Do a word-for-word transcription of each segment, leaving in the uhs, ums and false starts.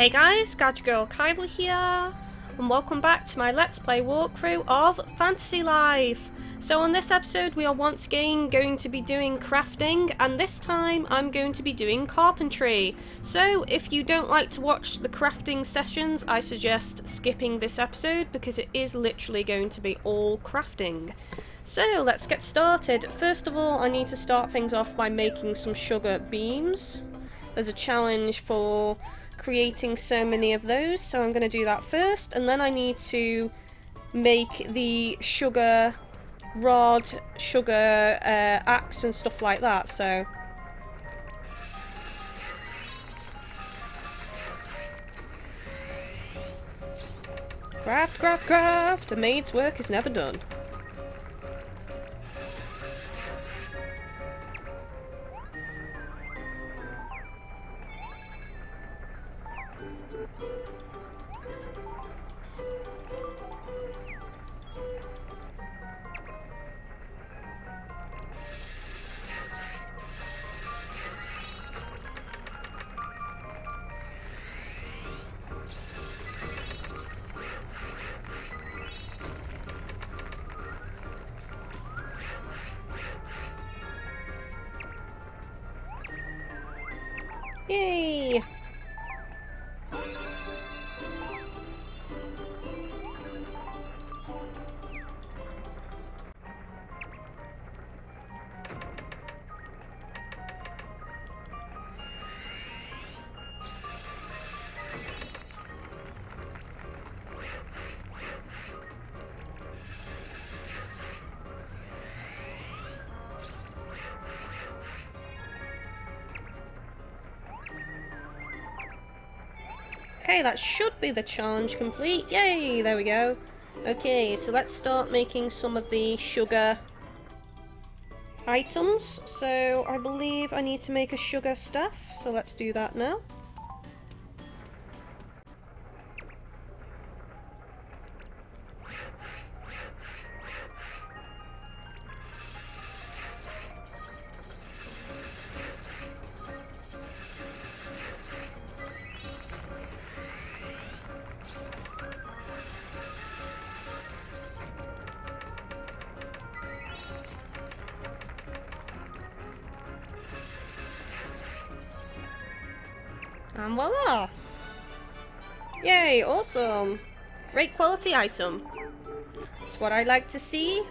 Hey guys, Gadgirl Kylie here, and welcome back to my Let's Play walkthrough of Fantasy Life. So on this episode we are once again going to be doing crafting, and this time I'm going to be doing carpentry. So if you don't like to watch the crafting sessions, I suggest skipping this episode because it is literally going to be all crafting. So let's get started. First of all, I need to start things off by making some sugar beams. There's a challenge for creating so many of those, so I'm going to do that first, and then I need to make the sugar rod, sugar uh, axe and stuff like that, so... Craft, craft, craft! A maid's work is never done. Yay! Okay, that should be the challenge complete. Yay, there we go. Okay, so let's start making some of the sugar items. So I believe I need to make a sugar staff, so let's do that now. And voila! Yay, awesome! Great quality item. That's what I like to see.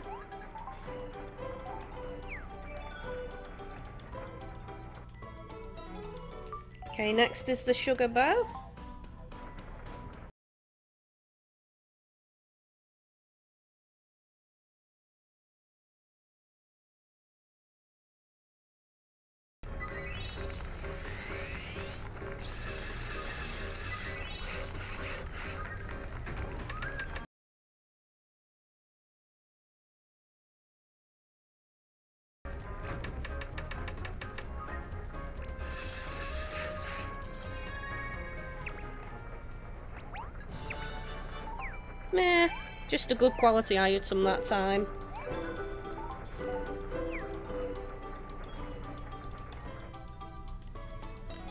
Okay, next is the sugar bow. Meh, just a good quality item that time.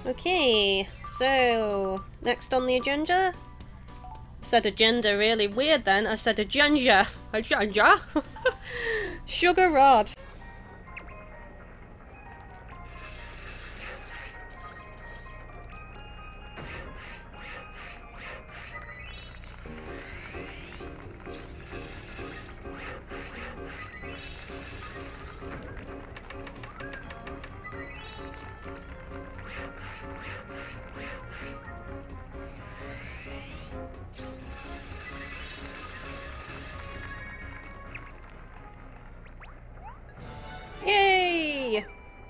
Okay, so next on the agenda. I said agenda really weird then, I said agenda. Agenda? Sugar rod.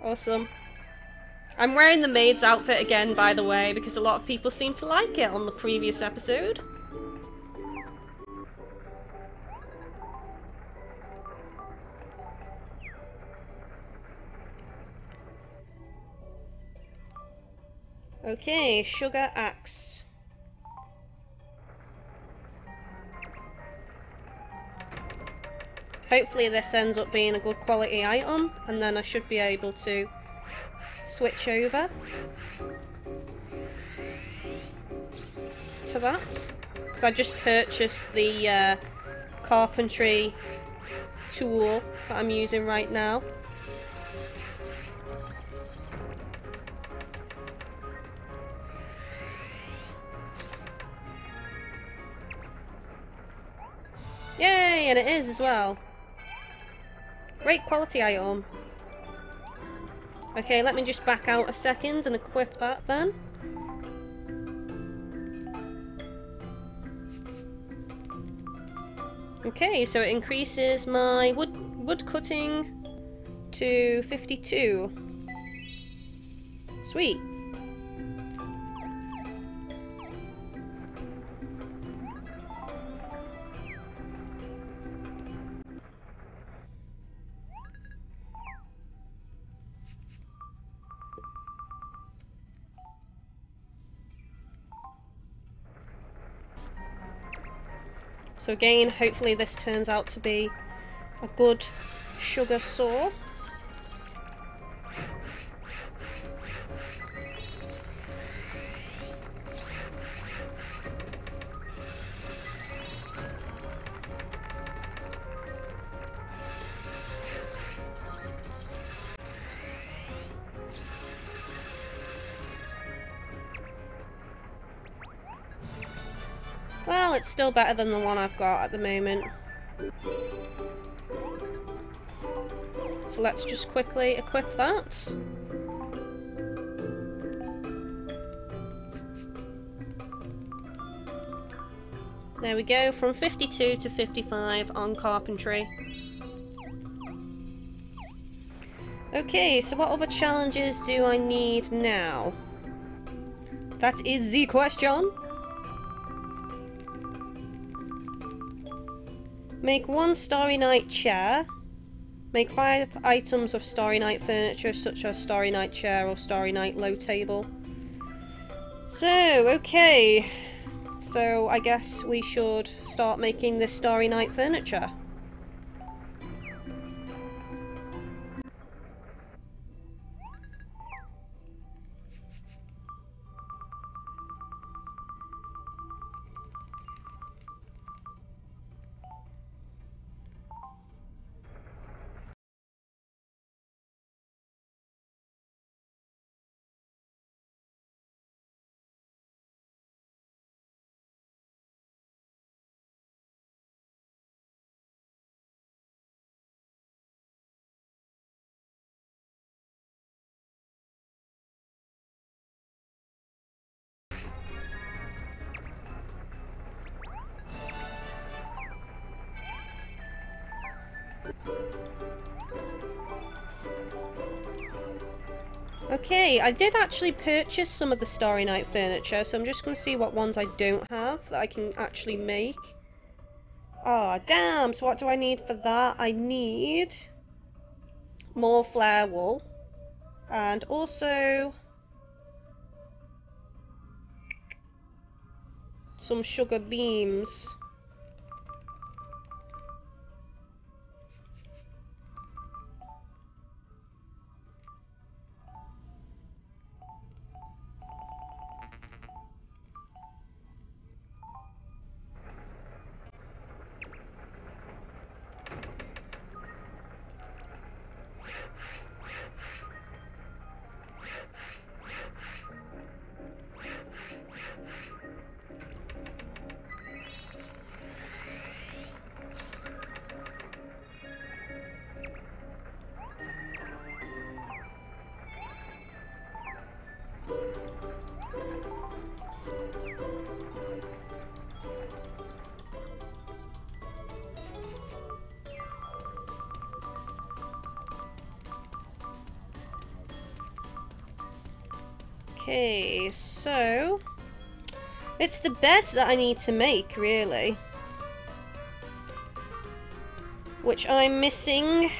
Awesome. I'm wearing the maid's outfit again, by the way, because a lot of people seem to like it on the previous episode. Okay, sugar axe. Hopefully this ends up being a good quality item, and then I should be able to switch over. to that, because I just purchased the uh, carpentry tool that I'm using right now. Yay, and it is as well. Great quality item. Okay, let me just back out a second and equip that then. Okay, so it increases my wood wood cutting to fifty-two. Sweet. So again, hopefully this turns out to be a good sugar saw. Well, it's still better than the one I've got at the moment. So let's just quickly equip that. There we go, from fifty-two to fifty-five on carpentry. Okay, so what other challenges do I need now? That is the question! Make one Starry Night chair. Make five items of Starry Night furniture, such as Starry Night chair or Starry Night low table. So, okay. So, I guess we should start making this Starry Night furniture. Okay, I did actually purchase some of the Starry Night furniture, so I'm just going to see what ones I don't have that I can actually make. Ah, damn, so what do I need for that? I need more flare wool, and also some sugar beams. Okay, so it's the bed that I need to make, really, which I'm missing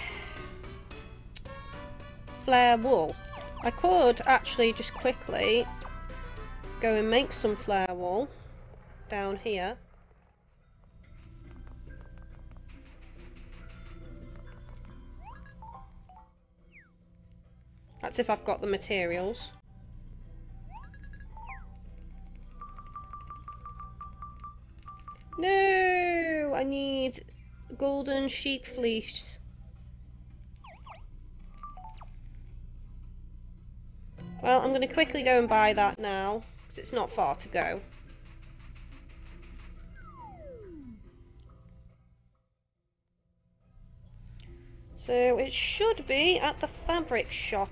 flare wool. I could actually just quickly go and make some flare wool down here. That's if I've got the materials. No, I need golden sheep fleece. Well, I'm going to quickly go and buy that now, because it's not far to go. So it should be at the fabric shop.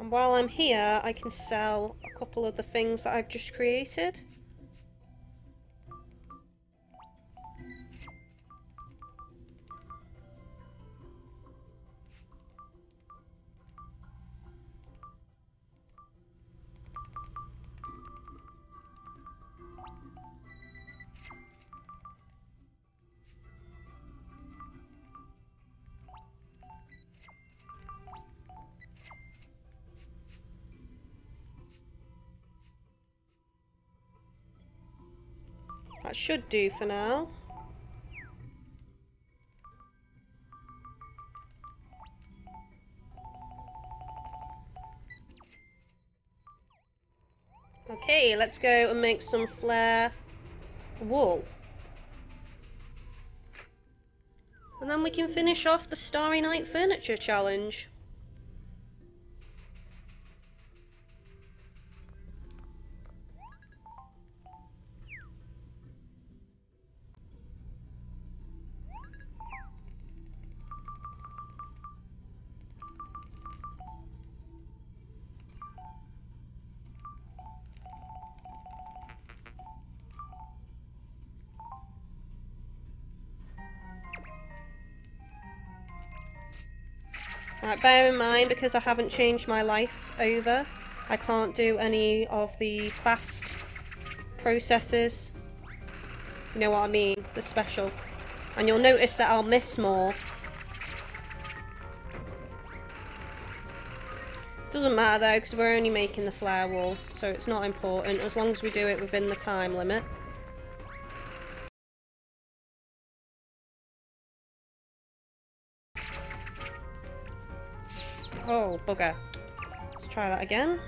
And while I'm here, I can sell a couple of the things that I've just created. That should do for now. Okay, let's go and make some flare wool. And then we can finish off the Starry Night furniture challenge. Right, bear in mind, because I haven't changed my life over, I can't do any of the fast processes. You know what I mean, the special. And you'll notice that I'll miss more. Doesn't matter though, because we're only making the flare wall, so it's not important, as long as we do it within the time limit. Oh, bugger. Let's try that again.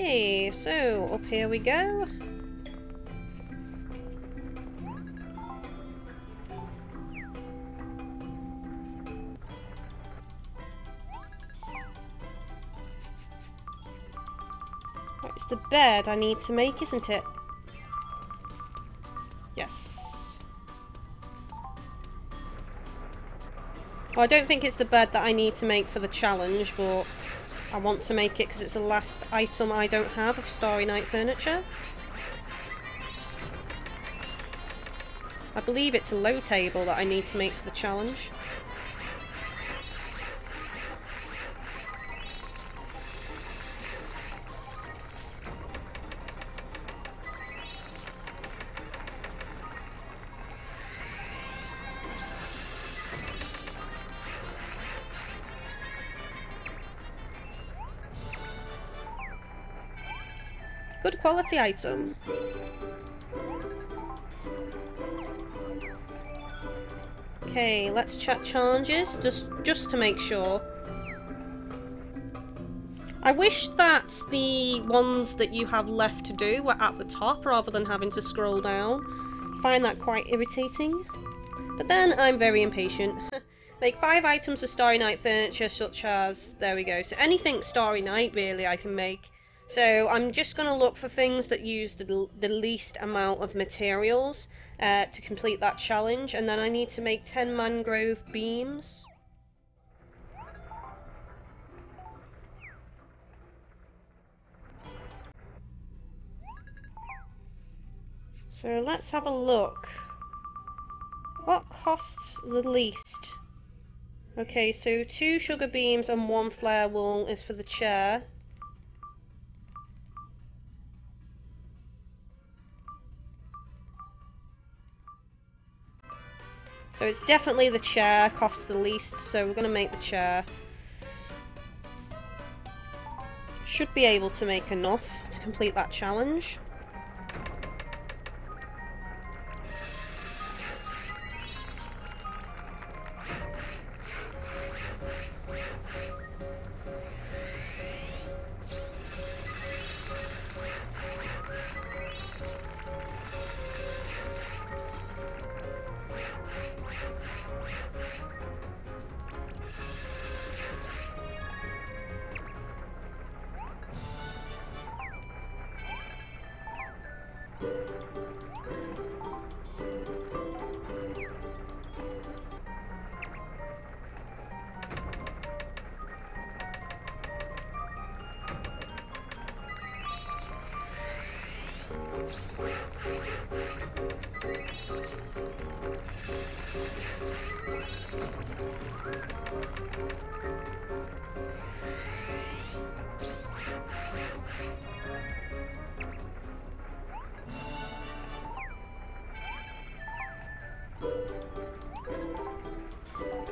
Okay, so up here we go. That's the bed I need to make, isn't it? Yes. Well, I don't think it's the bed that I need to make for the challenge, but I want to make it because it's the last item I don't have of Starry Night furniture. I believe it's a low table that I need to make for the challenge. Good quality item. Okay, let's check challenges just just to make sure. I wish that the ones that you have left to do were at the top rather than having to scroll down. I find that quite irritating. But then I'm very impatient. Make five items of Starry Night furniture, such as, there we go. So anything Starry Night really I can make. So I'm just going to look for things that use the, the least amount of materials uh, to complete that challenge, and then I need to make ten mangrove beams. So let's have a look. What costs the least? Okay, so two sugar beams and one flare wool is for the chair. So it's definitely the chair costs the least, so we're going to make the chair. Should be able to make enough to complete that challenge.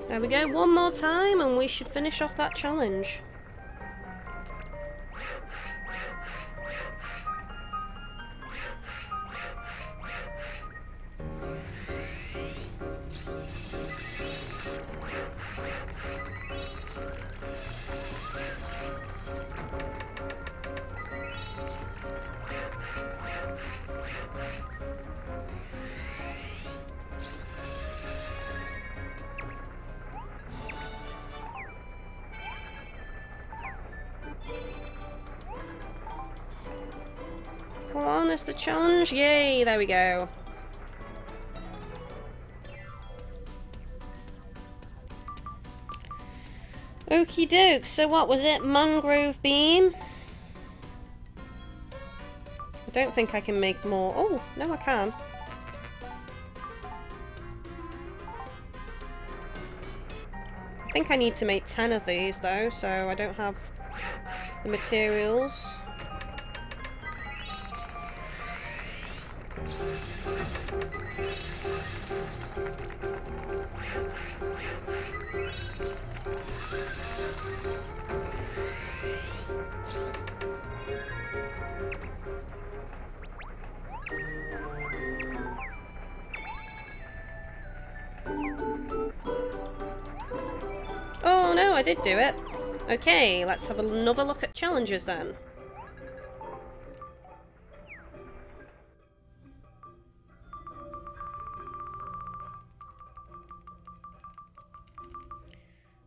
There we go, one more time and we should finish off that challenge. The challenge, yay, there we go. Okie doke, so what was it? Mangrove beam. I don't think I can make more. Oh, no, I can. I think I need to make ten of these though, so I don't have the materials. Oh no, I did do it. Okay, let's have another look at challenges then.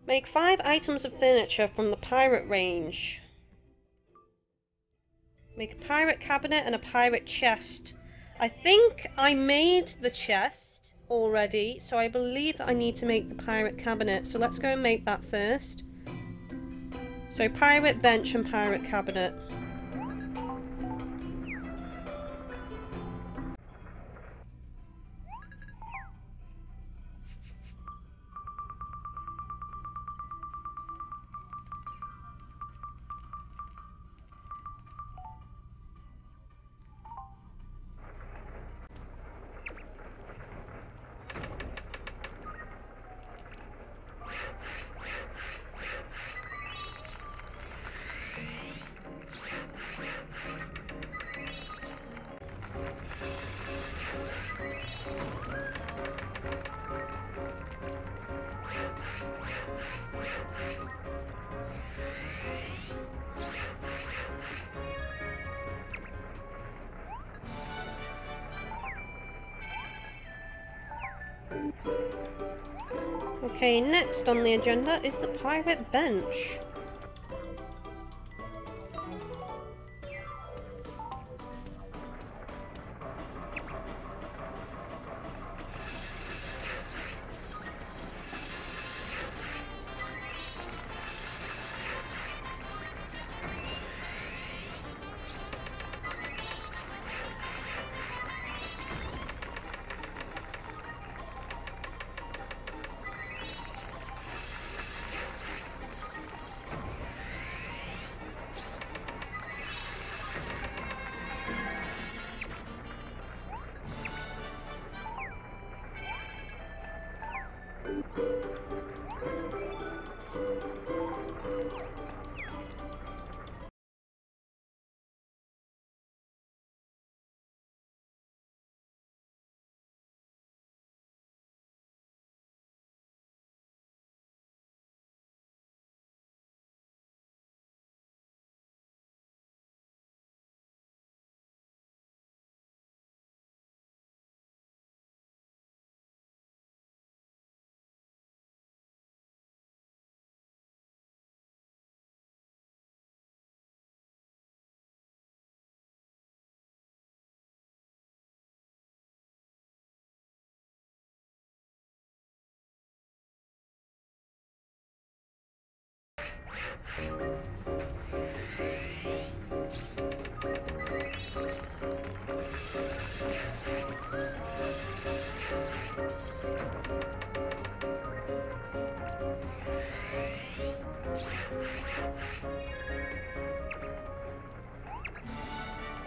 Make five items of furniture from the pirate range. Make a pirate cabinet and a pirate chest. I think I made the chest already, so I believe that I need to make the pirate cabinet. So let's go and make that first. So pirate bench and pirate cabinet. Okay, next on the agenda is the pirate bench.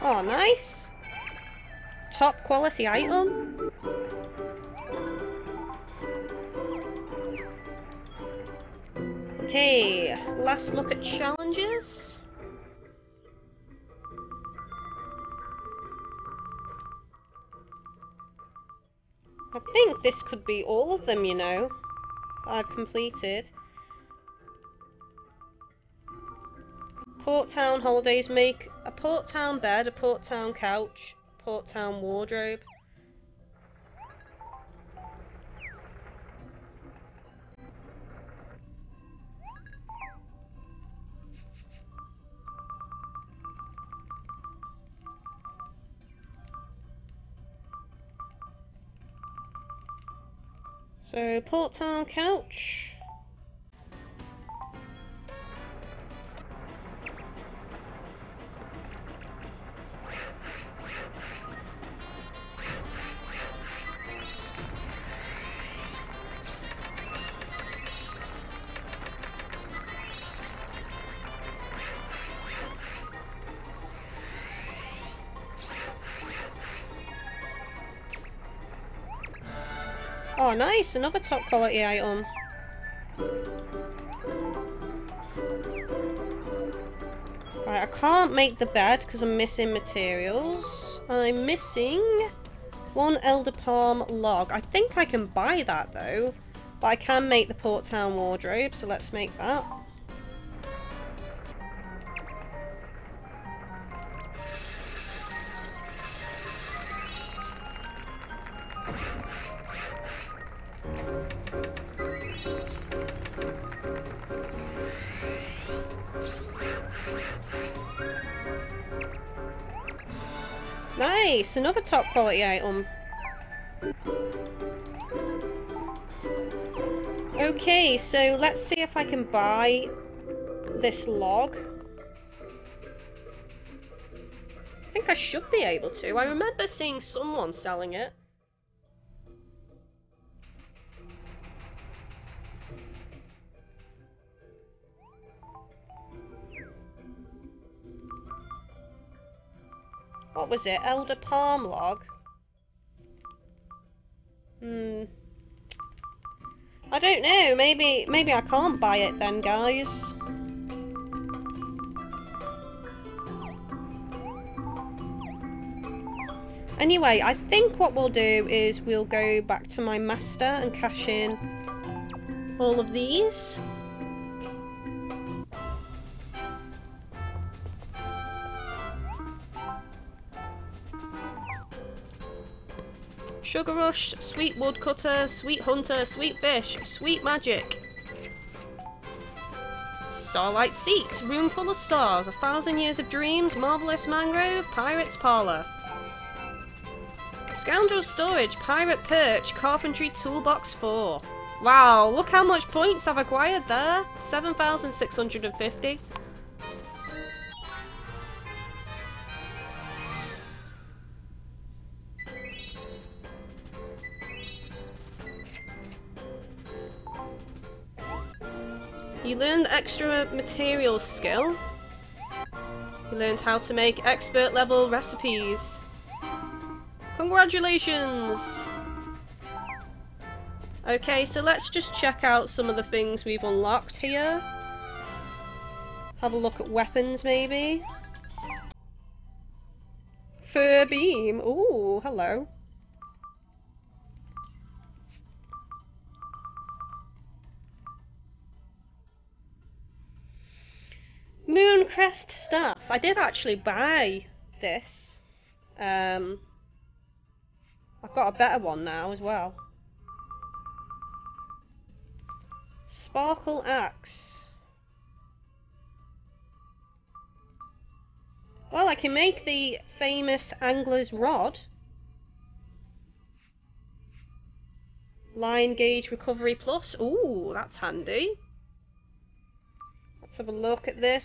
Oh, nice! Top quality item. Okay, last look at challenges. I think this could be all of them, you know, I've completed. Port Town holidays, make a Port Town bed, a Port Town couch, a Port Town wardrobe. So, Port Town couch. Oh, nice! Another top quality item. Right, I can't make the bed because I'm missing materials. I'm missing one elder palm log. I think I can buy that though, but I can make the Port Town wardrobe, so let's make that. Nice! Another top quality item. Okay, so let's see if I can buy this log. I think I should be able to. I remember seeing someone selling it. What was it? Elder palm log? Hmm. I don't know. Maybe, maybe I can't buy it then, guys. Anyway, I think what we'll do is we'll go back to my master and cash in all of these. Sugar Rush, Sweet Woodcutter, Sweet Hunter, Sweet Fish, Sweet Magic, Starlight Seat, Room Full of Stars, A Thousand Years of Dreams, Marvelous Mangrove, Pirate's Parlour, Scoundrel Storage, Pirate Perch, Carpentry Toolbox four. Wow, look how much points I've acquired there! seven thousand six hundred fifty. You learned the extra materials skill. You learned how to make expert level recipes. Congratulations! Okay, so let's just check out some of the things we've unlocked here. Have a look at weapons, maybe. Fur beam. Ooh, hello. Mooncrest staff. I did actually buy this. Um, I've got a better one now as well. Sparkle axe. Well, I can make the famous angler's rod. Line gauge recovery plus. Ooh, that's handy. Let's have a look at this.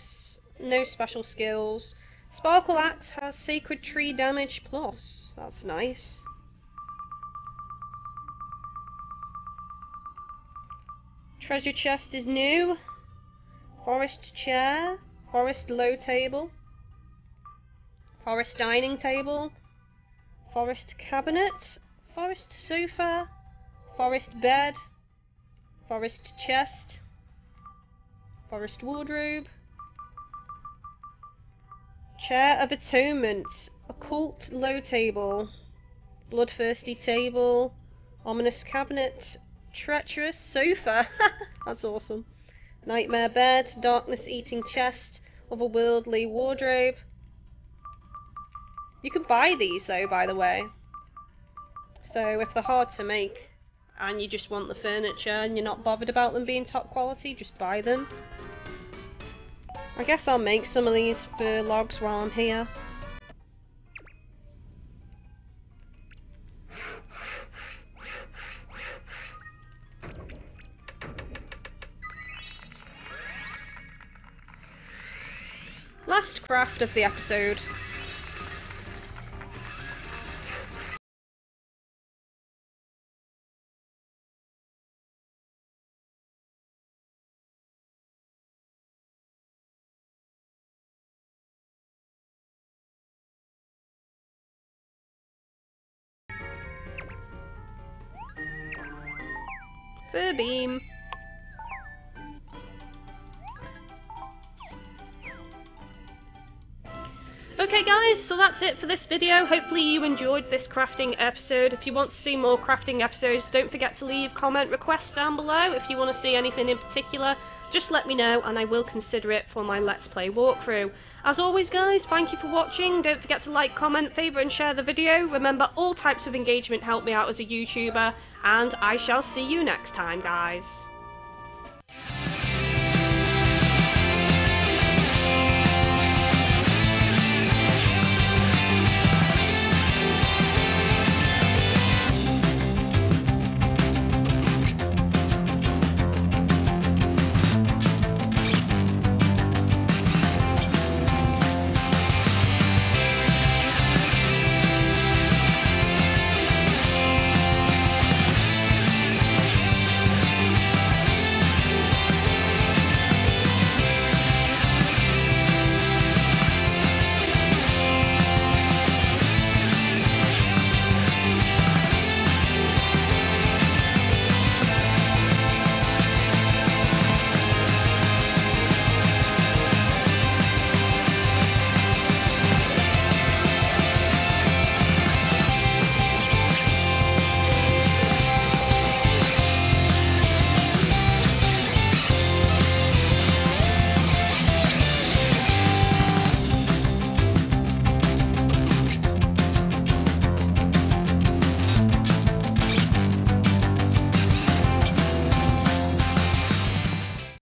No special skills. Sparkle axe has sacred tree damage plus. That's nice. Treasure chest is new. Forest chair. Forest low table. Forest dining table, forest cabinet, forest sofa, forest bed, forest chest, forest wardrobe, chair of atonement, occult low table, bloodthirsty table, ominous cabinet, treacherous sofa, that's awesome, nightmare bed, darkness eating chest, otherworldly wardrobe. You can buy these though, by the way, so if they're hard to make and you just want the furniture and you're not bothered about them being top quality, just buy them. I guess I'll make some of these fur logs while I'm here. Last craft of the episode. Fur beam. Okay guys, so that's it for this video. Hopefully you enjoyed this crafting episode. If you want to see more crafting episodes, don't forget to leave comment requests down below. If you want to see anything in particular, just let me know and I will consider it for my Let's Play walkthrough. As always guys, thank you for watching. Don't forget to like, comment, favourite and share the video. Remember, all types of engagement help me out as a YouTuber, and I shall see you next time guys.